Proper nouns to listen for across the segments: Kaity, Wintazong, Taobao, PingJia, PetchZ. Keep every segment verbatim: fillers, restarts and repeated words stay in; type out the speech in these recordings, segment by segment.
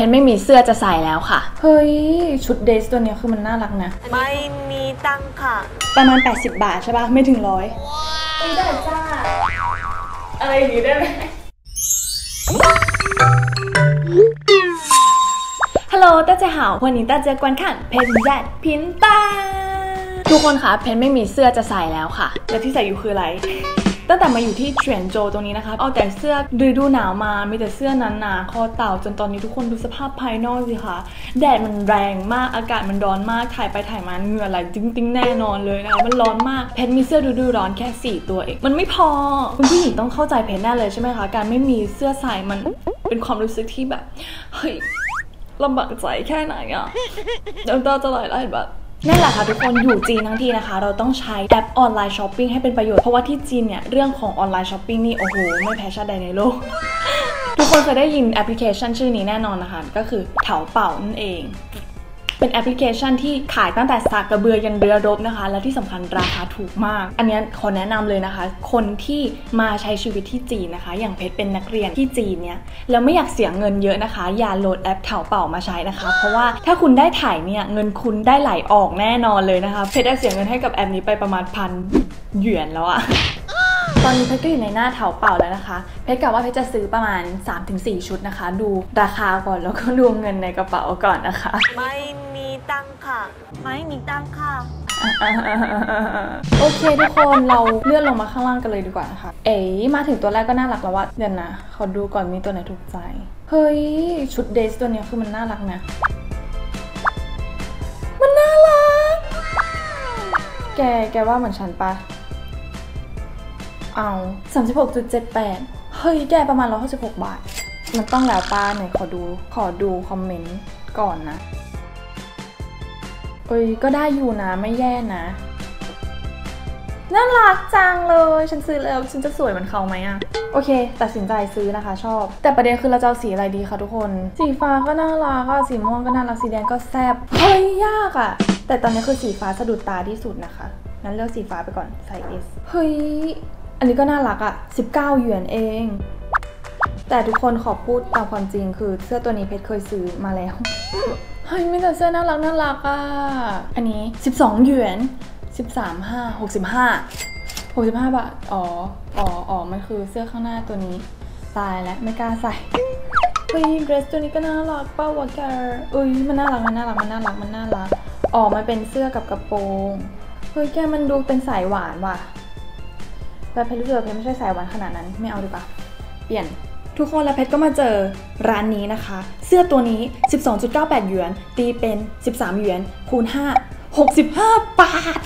แอนไม่มีเสื้อจะใส่แล้วค่ะเฮ้ยชุดเดสตัวนี้คือมันน่ารักนะไม่มีตังค่ะประมาณแปดสิบบาทใช่ป่ะไม่ถึงร้อยไม่ได้จ้าอะไรอย่างนี้ได้ไหมฮัลโหลต้าเจ้าหาววันนี้ต้าเจอกวนขันเพนแยดพินตาทุกคนคะเพนไม่มีเสื้อจะใส่แล้วค่ะและที่ใส่อยู่คืออะไรตั้งแต่มาอยู่ที่เฉียนโจวตรงนี้นะคะเอาแต่เสื้อฤดูหนาวมามีแต่เสื้อหนาๆคอเต่าจนตอนนี้ทุกคนดูสภาพภายนอกสิคะแดดมันแรงมากอากาศมันร้อนมากถ่ายไปถ่ายมาเหงื่อไหลติ้งๆแน่นอนเลยนะคะมันร้อนมากเพนมีเสื้อฤดูร้อนแค่สี่ตัวเองมันไม่พอคุณผู้หญิงต้องเข้าใจเพนแน่เลยใช่ไหมคะการไม่มีเสื้อใส่มันเป็นความรู้สึกที่แบบเฮ้ยลำบากใจแค่ไหนอ่ะน้ำตาจะไหลแล้วเห็นปะนั่นแหละค่ะทุกคนอยู่จีนทั้งทีนะคะเราต้องใช้แอปออนไลน์ช้อปปิ้งให้เป็นประโยชน์เพราะว่าที่จีนเนี่ยเรื่องของออนไลน์ช้อปปิ้งนี่โอ้โหไม่แพ้ชาติใดในโลก ทุกคนเคยได้ยินแอปพลิเคชันชื่อนี้แน่นอนนะคะก็คือเถาเป่านั่นเองเป็นแอปพลิเคชันที่ขายตั้งแต่สากกระเบือยันเรือรบนะคะและที่สำคัญราคาถูกมากอันนี้ขอแนะนำเลยนะคะคนที่มาใช้ชีวิตที่จีนนะคะอย่างเพชรเป็นนักเรียนที่จีนเนี่ยแล้วไม่อยากเสียเงินเยอะนะคะอย่าโหลดแอปเถาเป่ามาใช้นะคะเพราะว่าถ้าคุณได้ถ่ายเนี่ยเงินคุณได้ไหลออกแน่นอนเลยนะคะเพชรได้เสียเงินให้กับแอปนี้ไปประมาณพันหยวนแล้วอะตอนนี้เพชรก็อยู่ในหน้าเถาเป่าแล้วนะคะเพชรกะว่าเพชรจะซื้อประมาณ สามถึงสี่ ชุดนะคะดูราคาก่อนแล้วก็ดูเงินในกระเป๋าก่อนนะคะไม่มีตังค่ะไม่มีตังค่ะโอเคทุกคนเราเลื่อนลงมาข้างล่างกันเลยดีกว่านะคะเอ๋มาถึงตัวแรกก็น่ารักแล้วว่าเดี๋ยวนะขอดูก่อนมีตัวไหนถูกใจเฮ้ยชุดเดสตัวนี้คือมันน่ารักนะมันน่ารักแกแกว่าเหมือนฉันปะเอา สามสิบหกจุดเจ็ดแปด เฮ้ยแกประมาณหนึ่งร้อยหกสิบหกบาทมันต้องแล้วป้าหน่อยขอดูขอดูคอมเมนต์ก่อนนะเอ้ยก็ได้อยู่นะไม่แย่นะน่ารักจังเลยฉันซื้อแล้วฉันจะสวยเหมือนเขาไหมอะโอเคตัดสินใจซื้อนะคะชอบแต่ประเด็นคือเราจะเอาสีอะไรดีคะทุกคนสีฟ้าก็น่ารักสีม่วงก็น่ารักสีแดงก็แซ่บเฮ้ยยากอะแต่ตอนนี้คือสีฟ้าสะดุดตาที่สุดนะคะงั้นเลือกสีฟ้าไปก่อนใส่ S เฮ้ยอันนี้ก็น่ารักอะสิบเก้าหยวนเองแต่ทุกคนขอพูดตามความจริงคือเสื้อตัวนี้เพชรเคยซื้อมาแล้วเฮ้ยไม่แต่เสื้อน่ารักน่ารักอะอันนี้สิบสองหยวนสิบสาม ห้า หกสิบห้า หกสิบห้าบาทอ๋ออ๋ออ๋อมันคือเสื้อข้างหน้าตัวนี้ตายแล้วไม่กล้าใส่เฮ้ยเดรสตัวนี้ก็น่ารักป้าวะแกเอ้ยมันน่ารักมันน่ารักมันน่ารักมันน่ารักอ๋อมันเป็นเสื้อกับกระโปรงเฮ้ยแกมันดูเป็นสายหวานว่ะแต่เพชรรู้สึกว่าเพชรไม่ใช่สายหวานขนาดนั้นไม่เอาดีกว่าเปลี่ยนทุกคนและเพชรก็มาเจอร้านนี้นะคะเสื้อตัวนี้ สิบสองจุดเก้าแปด หยวนตีเป็นสิบสามหยวนคูณห้า หกสิบห้าบาท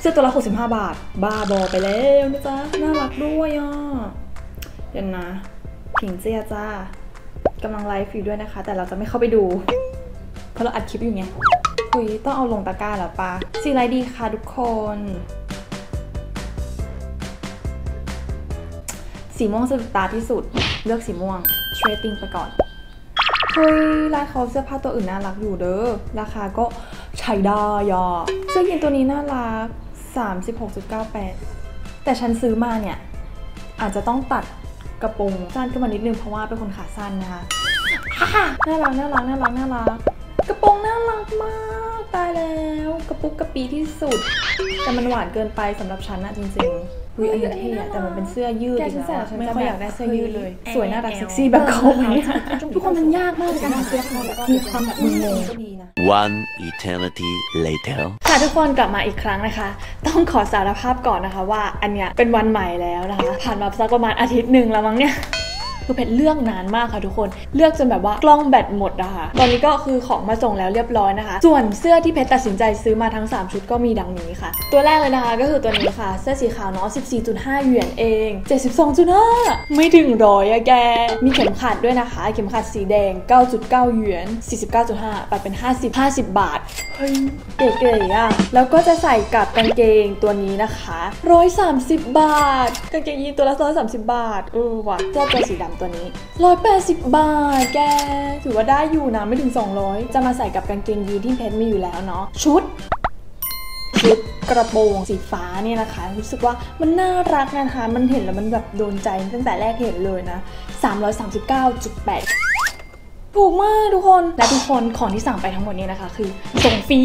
เสื้อตัวละหกสิบห้าบาทบ้าบอไปแล้วนะจ๊ะน่ารักด้วยอ่ะเดี๋ยวนะผิงเจียจ้ากำลังไลฟ์อยู่ด้วยนะคะแต่เราจะไม่เข้าไปดูเพราะเราอัดคลิปอยู่ไงคุยต้องเอาลงตะกร้าแล้วปะสีอะไรดีคะทุกคนสีม่วงสะดุดตาที่สุดเลือกสีม่วงเทรดดิ้งไปก่อนเฮ้ยร้านเขาเสื้อผ้าตัวอื่นน่ารักอยู่เด้อราคาก็ใช้ได้ยอเสื้อยีนตัวนี้น่ารัก สามสิบหกจุดเก้าแปด แต่ฉันซื้อมาเนี่ยอาจจะต้องตัดกระโปรงสั้นขึ้นมานิดนึงเพราะว่าเป็นคนขาสั้นนะคะน่ารักน่ารักน่ารักน่ารักกระโปรงน่ารักมากตายแล้วกระปุกกระปีที่สุดแต่มันหวานเกินไปสำหรับฉันนะจริงๆอุ้ยอันนี้เท่แต่มันเป็นเสื้อยืดจริงๆไม่ค่อยอยากได้เสื้อยืดเลยสวยน่ารักเซ็กซี่แบบเขาทุกคนมันยากมากในการหาเสื้อมีความแบบงงก็ดีนะ One eternity later ค่ะทุกคนกลับมาอีกครั้งนะคะต้องขอสารภาพก่อนนะคะว่าอันเนี้ยเป็นวันใหม่แล้วนะคะผ่านมาสักประมาณอาทิตย์หนึ่งแล้วมั้งเนี่ยคือเพชรเลือกนานมากค่ะทุกคนเลือกจนแบบว่ากล้องแบตหมดนะคะตอนนี้ก็คือของมาส่งแล้วเรียบร้อยนะคะส่วนเสื้อที่เพชรตัดสินใจซื้อมาทั้งสามชุดก็มีดังนี้ค่ะตัวแรกเลยนะคะก็คือตัวนี้ค่ะเสื้อสีขาวเนาะ สิบสี่จุดห้า หยวนเอง เจ็ดสิบสองจุดห้า ไม่ถึงร้อยอะแกมีเข็มขัดด้วยนะคะเข็มขัดสีแดง เก้าจุดเก้า หยวน สี่สิบเก้าจุดห้า ปัดเป็นห้าสิบ ห้าสิบบาทเฮ้ยเก๋ๆอะแล้วก็จะใส่กับกางเกงตัวนี้นะคะหนึ่งร้อยสามสิบบาทกางเกงยีนตัวละหนึ่งร้อยสามสิบบาทเออว่ะเสื้อตัวสีดำตัวนี้หนึ่งร้อยแปดสิบบาทแกถือว่าได้อยู่นะไม่ถึงสองร้อยจะมาใส่กับกางเกงยีนที่เพชรมีอยู่แล้วเนาะชุดชุดกระโปรงสีฟ้าเนี่ยนะคะรู้สึกว่ามันน่ารักนะคะมันเห็นแล้วมันแบบโดนใจตั้งแต่แรกเห็นเลยนะ สามร้อยสามสิบเก้าจุดแปด ถูกมากทุกคนและทุกคนของที่สั่งไปทั้งหมดนี้นะคะคือส่งฟรี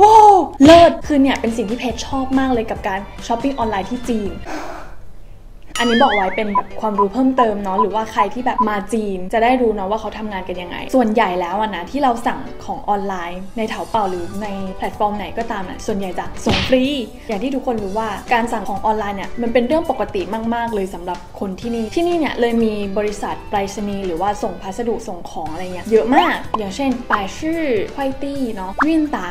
ว้าวเลิศคือเนี่ยเป็นสิ่งที่เพจชอบมากเลยกับการช้อปปิ้งออนไลน์ที่จีนอันนี้บอกไว้เป็นแบบความรู้เพิ่มเติมเนาะหรือว่าใครที่แบบมาจีนจะได้รู้เนาะว่าเขาทำงานกันยังไงส่วนใหญ่แล้วนะที่เราสั่งของออนไลน์ในเถาเป่าหรือในแพลตฟอร์มไหนก็ตามนะส่วนใหญ่จะส่งฟรีอย่างที่ทุกคนรู้ว่าการสั่งของออนไลน์เนี่ยมันเป็นเรื่องปกติมากๆเลยสำหรับคนที่นี่ที่นี่เนี่ยเลยมีบริษัทไปรษณีย์หรือว่าส่งพัสดุส่งของอะไรเงี้ยเยอะมากอย่างเช่นปายชื่อไคตี้เนาะวินตา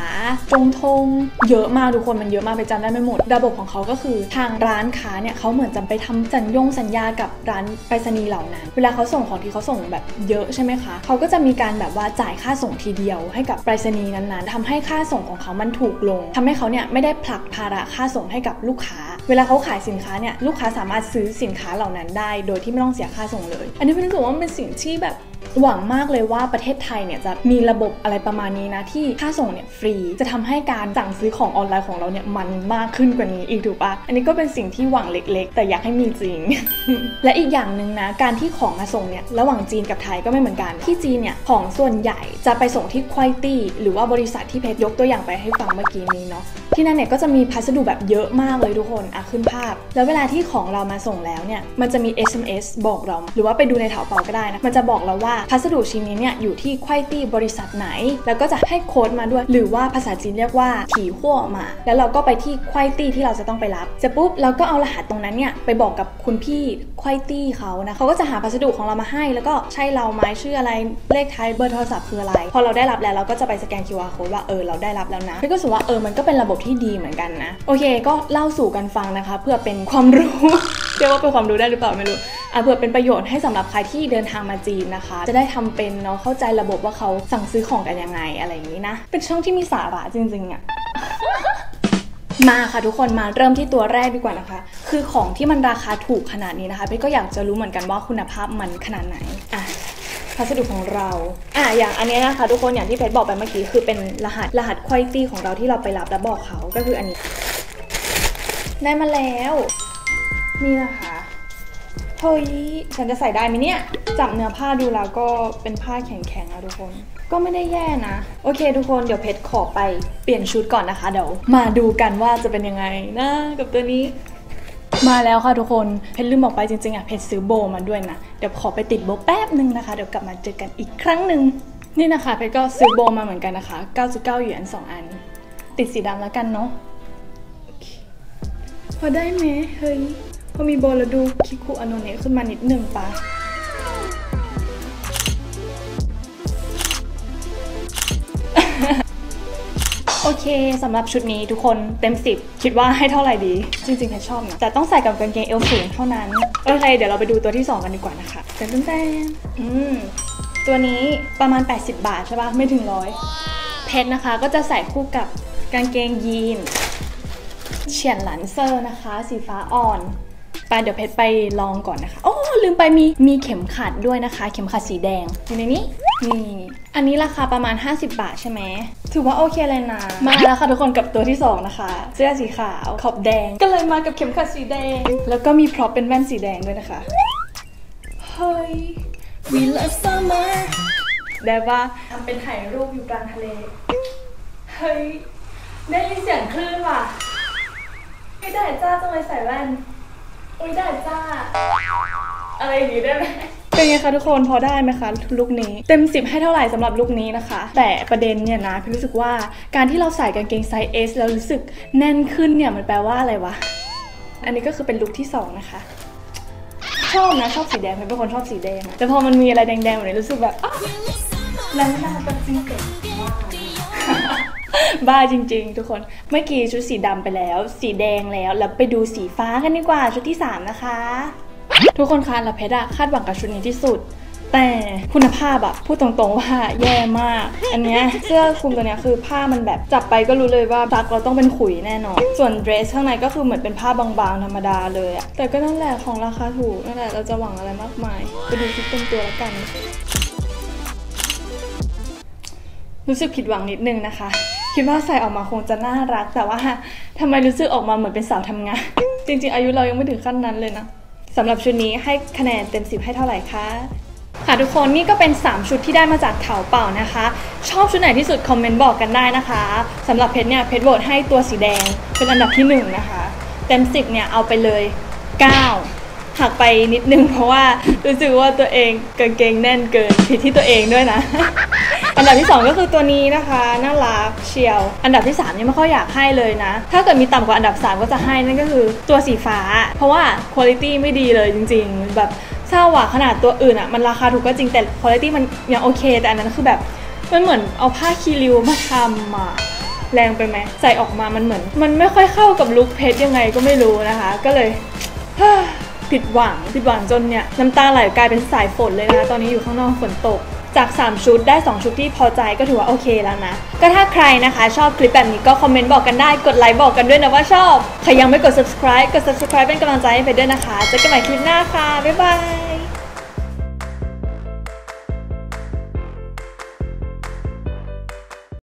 จงทงเยอะมากทุกคนมันเยอะมากไปจำได้ไม่หมดระบบของเขาก็คือทางร้านค้าเนี่ยเขาเหมือนจะไปทำสัญญงสัญญากับร้านไปรษณีย์เหล่านั้นเวลาเขาส่งของที่เขาส่งแบบเยอะใช่ไหมคะเขาก็จะมีการแบบว่าจ่ายค่าส่งทีเดียวให้กับไปรษณีย์นั้นๆทำให้ค่าส่งของเขามันถูกลงทำให้เขาเนี่ยไม่ได้ผลักภาระค่าส่งให้กับลูกค้าเวลาเขาขายสินค้าเนี่ยลูกค้าสามารถซื้อสินค้าเหล่านั้นได้โดยที่ไม่ต้องเสียค่าส่งเลยอันนี้เป็นรู้สึกว่าเป็นสิ่งที่แบบหวังมากเลยว่าประเทศไทยเนี่ยจะมีระบบอะไรประมาณนี้นะที่ค่าส่งเนี่ยฟรีจะทำให้การสั่งซื้อของออนไลน์ของเราเนี่ยมันมากขึ้นกว่านี้อีกถูกปะอันนี้ก็เป็นสิ่งที่หวังเล็กๆแต่อยากให้มีจริง และอีกอย่างหนึ่งนะการที่ของมาส่งเนี่ยระหว่างจีนกับไทยก็ไม่เหมือนกันที่จีนเนี่ยของส่วนใหญ่จะไปส่งที่ควายตี้หรือว่าบริษัทที่เพจยกตัวอย่างไปให้ฟังเมื่อกี้นี้เนาะที่นั่นเนี่ยก็จะมีพัสดุแบบเยอะมากเลยทุกคนอ่ะขึ้นภาพแล้วเวลาที่ของเรามาส่งแล้วเนี่ยมันจะมี เอส เอ็ม เอส บอกเราหรือว่าไปดูในเถาเป่าก็ได้นะมันจะบอกเราว่าพัสดุชิ้นนี้เนี่ยอยู่ที่ควายตี้บริษัทไหนแล้วก็จะให้โค้ดมาด้วยหรือว่าภาษาจีนเรียกว่าถี่ขั้วมาแล้วเราก็ไปที่ควายตี้ที่เราจะต้องไปรับจะปุ๊บเราก็เอารหัสตรงนั้นเนี่ยไปบอกกับคุณพี่ควายตี้เขานะเขาก็จะหาพัสดุของเรามาให้แล้วก็ใช่เราไหมชื่ออะไรเลขท้ายเบอร์โทรศัพท์คืออะไรพอเราได้รับแล้วเราก็จะไปสแกน คิว อาร์ code ว่าเออเราได้รับแล้วนะพี่ก็รู้สึกว่าเออมันก็เป็นระบบที่ดีเหมือนกันนะโอเคก็เล่าสู่กันฟังนะคะเพื่อเป็นความรู้เรียกว่าเป็นความรู้ได้หรือเปล่าไม่รู้อ่ะเผื่อเป็นประโยชน์ให้สำหรับใครที่เดินทางมาจีนนะคะจะได้ทำเป็นเนาะเข้าใจระบบว่าเขาสั่งซื้อของกันยังไงอะไรอย่างนี้นะเป็นช่องที่มีสาระจริงๆอ่ะมาค่ะทุกคนมาเริ่มที่ตัวแรกดีกว่านะคะคือของที่มันราคาถูกขนาดนี้นะคะพี่ก็อยากจะรู้เหมือนกันว่าคุณภาพมันขนาดไหนอ่ะพัสดุของเราอ่ะอย่างอันนี้นะคะทุกคนอย่างที่เพจบอกไปเมื่อกี้คือเป็นรหัสรหัสควอลิตี้ของเราที่เราไปรับแล้วบอกเขาก็คืออันนี้ได้มาแล้วนี่นะคะเฮ้ยฉันจะใส่ได้ไหมเนี่ยจับเนื้อผ้าดูแล้วก็เป็นผ้าแข็งๆนะทุกคนก็ไม่ได้แย่นะโอเคทุกคนเดี๋ยวเพชรขอไปเปลี่ยนชุดก่อนนะคะเดี๋ยวมาดูกันว่าจะเป็นยังไงนะกับตัวนี้มาแล้วค่ะทุกคนเพชรลืมบอกไปจริงๆอ่ะเพชรซื้อโบมาด้วยนะเดี๋ยวขอไปติดโบแป๊บนึงนะคะเดี๋ยวกลับมาเจอกันอีกครั้งหนึ่งนี่นะคะเพชรก็ซื้อโบมาเหมือนกันนะคะเก้าสิบเก้าหยวนสองอันติดสีดำแล้วกันเนาะพอได้ไหมเฮ้ยพอมีโบแล้วดูคิคุอโนเนะขึ้นมานิดหนึ่งปะโอเคสำหรับชุดนี้ทุกคนเต็มสิบคิดว่าให้เท่าไหร่ดีจริงๆแพชชอบนะแต่ต้องใส่กับกางเกงเอวสูงเท่านั้นโอเคเดี๋ยวเราไปดูตัวที่สองกันดีกว่านะคะเต้นเต้นอืมตัวนี้ประมาณแปดสิบบาทใช่ปะไม่ถึงร้อยเพชรนะคะก็จะใส่คู่กับกางเกงยีนเฉียนหลันเซอร์นะคะสีฟ้าอ่อนไปเดี๋ยวเพชรไปลองก่อนนะคะโอ้ลืมไปมีมีเข็มขัดด้วยนะคะเข็มขัดสีแดงอยู่ในนี้มีอันนี้ราคาประมาณห้าสิบบาทใช่ไหมถือว่าโอเคเลยนะมาแล้วค่ะทุกคนกับตัวที่สองนะคะเสื้อสีขาวขอบแดงก็เลยมากับเข็มขัดสีแดงแล้วก็มีพร็อพเป็นแว่นสีแดงด้วยนะคะเฮ้ย We love summer ได้ปะทำเป็นถ่ายรูปอยู่กลางทะเลเฮ้ยได้ยินเสียงคลื่นว่ะไม่ได้จ้าต้องเลยใส่แว่นอุ้ยได้จ้าอะไรอย่างนี้ได้ไหมเป็นไงคะทุกคนพอได้ไหมคะลุคนี้เต็มสิบให้เท่าไหร่สำหรับลุคนี้นะคะแต่ประเด็นเนี่ยนะพี่รู้สึกว่าการที่เราใส่กางเกงไซส์ เอส แล้วรู้สึกแน่นขึ้นเนี่ยมันแปลว่าอะไรวะอันนี้ก็คือเป็นลุคที่สองนะคะชอบนะชอบสีแดงเป็นคนชอบสีแดงแต่พอมันมีอะไรแดงๆแบบนี้รู้สึกแบบแล้วน่าจะจริงเก๋บ้าจริงๆทุกคนเมื่อกี้ชุดสีดำไปแล้วสีแดงแล้วแล้วไปดูสีฟ้ากันดีกว่าชุดที่สามนะคะทุกคนคะเราเพชรคาดหวังกับชุดนี้ที่สุดแต่คุณภาพอะพูดตรงๆว่าแย่มากอันเนี้ยเสื้อคลุมตัวเนี้ยคือผ้ามันแบบจับไปก็รู้เลยว่าซักเราต้องเป็นขุยแน่นอนส่วนเดรสข้างในก็คือเหมือนเป็นผ้าบางๆธรรมดาเลยอะแต่ก็นั่นแหละของราคาถูกนั่นแหละเราจะหวังอะไรมากมายไปดูชุดเต็มตัวแล้วกันรู้สึกผิดหวังนิดนึงนะคะคิดว่าใส่ออกมาคงจะน่ารักแต่ว่าทำไมรู้สึกออกมาเหมือนเป็นสาวทำงานจริงๆอายุเรายังไม่ถึงขั้นนั้นเลยนะสำหรับชุดนี้ให้คะแนนเต็มสิบให้เท่าไหร่คะ ค่ะทุกคนนี่ก็เป็นสามชุดที่ได้มาจากเถาเป่านะคะชอบชุดไหนที่สุดคอมเมนต์บอกกันได้นะคะสำหรับเพชรเนี่ยเพชรโหวตให้ตัวสีแดงเป็นอันดับที่หนึ่งนะคะเต็มสิบเนี่ยเอาไปเลยเก้าหักไปนิดนึงเพราะว่ารู้สึกว่าตัวเองกางเกงแน่นเกินผิดที่ตัวเองด้วยนะ อันดับที่สองก็คือตัวนี้นะคะน่ารักเชียวอันดับที่สามเนี่ยไม่ค่อยอยากให้เลยนะถ้าเกิดมีต่ำกว่าอันดับสามก็จะให้นั่นก็คือตัวสีฟ้าเพราะว่าคุณภาพไม่ดีเลยจริงๆแบบเศร้าว่ะขนาดตัวอื่นอ่ะมันราคาถูกก็จริงแต่คุณภาพมันยังโอเคแต่อันนั้นคือแบบมันเหมือนเอาผ้าคีริวมาทำอ่ะแรงไปไหมใส่ออกมามันเหมือนมันไม่ค่อยเข้ากับลุคเพชรยังไงก็ไม่รู้นะคะก็เลยผิดหวังผิดหวังจนเนี่ยน้ำตาไหลกลายเป็นสายฝนเลยนะคะตอนนี้อยู่ข้างนอกฝนตกจากสามชุดได้สองชุดที่พอใจก็ถือว่าโอเคแล้วนะก็ถ้าใครนะคะชอบคลิปแบบนี้ก็คอมเมนต์บอกกันได้กดไลค์บอกกันด้วยนะว่าชอบใครยังไม่กด subscribe กด subscribe เป็นกำลังใจให้เพชรด้วยนะคะเจอกันใหม่คลิปหน้าค่ะบ๊ายบาย